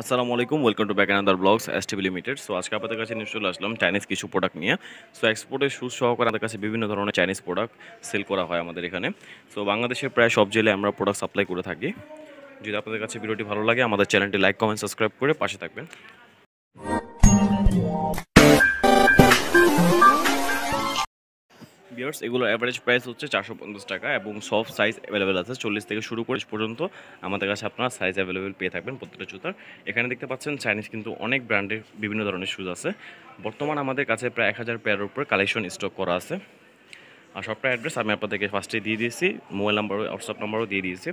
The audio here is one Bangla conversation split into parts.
Assalamualaikum, welcome to back another vlogs STV Limited. So আজকে আপনাদের কাছে নিয়ে চলে আসলাম চাইনিজ কিছু প্রোডাক্ট নিয়ে। সো এক্সপোর্টের শুজ সহকারে আমাদের কাছে বিভিন্ন ধরনের চাইনিজ প্রোডাক্ট সেল করা হয় আমাদের এখানে। সো বাংলাদেশের প্রায় সব জেলায় আমরা প্রোডাক্ট সাপ্লাই করে থাকি। যদি আপনাদের কাছে ভিডিওটি ভালো লাগে আমাদের চ্যানেলটি লাইক কমেন্ট সাবস্ক্রাইব করে পাশে থাকবেন। বিয়ার্স এগুলোর অ্যাভারেজ প্রাইস হচ্ছে 450 টাকা এবং সফট সাইজ অ্যাভেলেবেল আছে 40 থেকে শুরু করে পর্যন্ত আমাদের কাছে আপনারা সাইজ অ্যাভেলেবেল পেয়ে থাকবেন প্রত্যেকটা জুতার। এখানে দেখতে পাচ্ছেন চাইনিজ কিন্তু অনেক ব্র্যান্ডের বিভিন্ন ধরনের শুজ আছে। বর্তমান আমাদের কাছে প্রায় 1000 পেয়ারের উপরে কালেকশন স্টক করা আছে। আর সবটা অ্যাড্রেস আমি আপনাদেরকে ফার্স্টে দিয়ে দিয়েছি, মোবাইল নাম্বার হোয়াটসঅ্যাপ নাম্বারও দিয়ে দিয়েছি।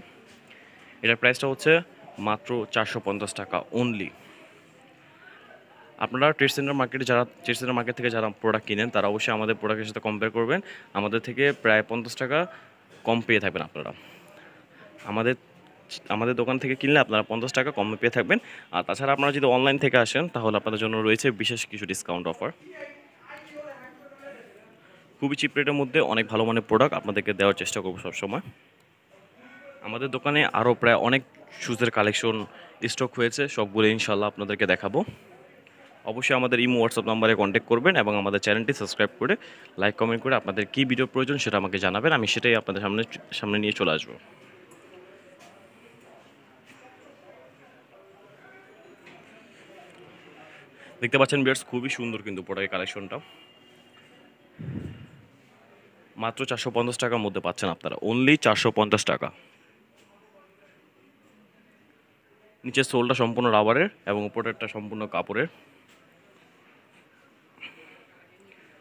এটার প্রাইসটা হচ্ছে মাত্র 450 টাকা অনলি। আপনারা ট্রেড সেন্টার মার্কেট থেকে যারা প্রোডাক্ট কিনেন তারা অবশ্যই আমাদের প্রোডাক্টের সাথে কম্পেয়ার করবেন, আমাদের থেকে প্রায় 50 টাকা কম পেয়ে থাকবেন আপনারা। আমাদের দোকান থেকে কিনলে আপনারা 50 টাকা কম পেয়ে থাকবেন। আর তাছাড়া আপনারা যদি অনলাইন থেকে আসেন তাহলে আপনাদের জন্য রয়েছে বিশেষ কিছু ডিসকাউন্ট অফার। খুবই চিপ রেটের মধ্যে অনেক ভালো মানের প্রোডাক্ট আপনাদেরকে দেওয়ার চেষ্টা করব সবসময়। আমাদের দোকানে আরও প্রায় অনেক শুজের কালেকশন স্টক হয়েছে, সবগুলো ইনশাল্লাহ আপনাদেরকে দেখাবো। অবশ্যই আমাদের ইমো হোয়াটসঅ্যাপ নাম্বারে কন্ট্যাক্ট করবেন এবং আমাদের চ্যানেলটি সাবস্ক্রাইব করে লাইক কমেন্ট করে আপনাদের কী ভিডিও প্রয়োজন সেটা আমাকে জানাবেন, আমি সেটাই আপনাদের সামনে নিয়ে চলে আসবো। দেখতে পাচ্ছেন বিয়ার্স খুবই সুন্দর কিন্তু প্রোডাক্টের কালেকশনটা। মাত্র 450 টাকার মধ্যে পাচ্ছেন আপনারা, অনলি 450 টাকা। নিচের সোলটা সম্পূর্ণ রাবারের এবং উপরেরটা সম্পূর্ণ কাপড়ের।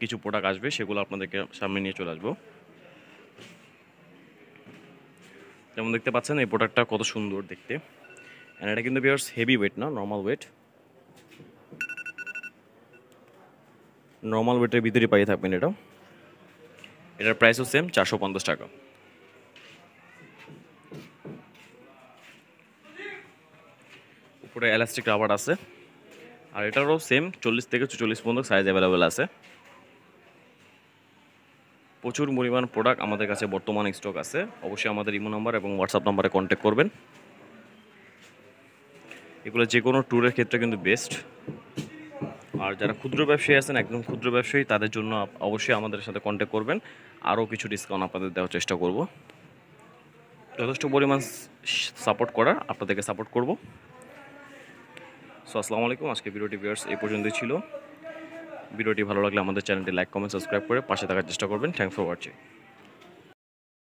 কিছু প্রোডাক্ট আসবে, সেগুলো আপনাদেরকে সামনে নিয়ে চলে আসবো। যেমন দেখতে পাচ্ছেন এই প্রোডাক্টটা কত সুন্দর দেখতে। আর এটা কিন্তু বিয়ার্স হেভি ওয়েট না, নর্মাল ওয়েট। নর্মাল ওয়েটের ভিতরে পাইয়ে থাকবেন এটা। এটার প্রাইসও সেম 450 টাকা। উপরে এলাস্টিক রাবার আছে আর এটারও সেম 40 থেকে 44 পর্যন্ত সাইজ অ্যাভেলেবেল আছে। প্রচুর পরিমাণ প্রোডাক্ট আমাদের কাছে বর্তমান স্টক আছে। অবশ্যই আমাদের ইমো নাম্বার এবং হোয়াটসঅ্যাপ নাম্বারে কন্ট্যাক্ট করবেন। এগুলো যে কোনো ট্যুরের ক্ষেত্রে কিন্তু বেস্ট। আর যারা ক্ষুদ্র ব্যবসায়ী আছেন, একদম ক্ষুদ্র ব্যবসায়ী, তাদের জন্য অবশ্যই আমাদের সাথে কন্ট্যাক্ট করবেন। আরও কিছু ডিসকাউন্ট আপনাদের দেওয়ার চেষ্টা করব, যথেষ্ট পরিমাণ সাপোর্ট করার আপনাদেরকে সাপোর্ট করব। সো আসসালামু আলাইকুম, আজকে ভিডিওটি ভিউয়ার্স এই পর্যন্তই ছিল। ভিডিওটি ভালো লাগলে আমাদের চ্যানেলটি লাইক কমেন্ট সাবস্ক্রাইব করে পাশে থাকার চেষ্টা করবেন। Thanks for watching.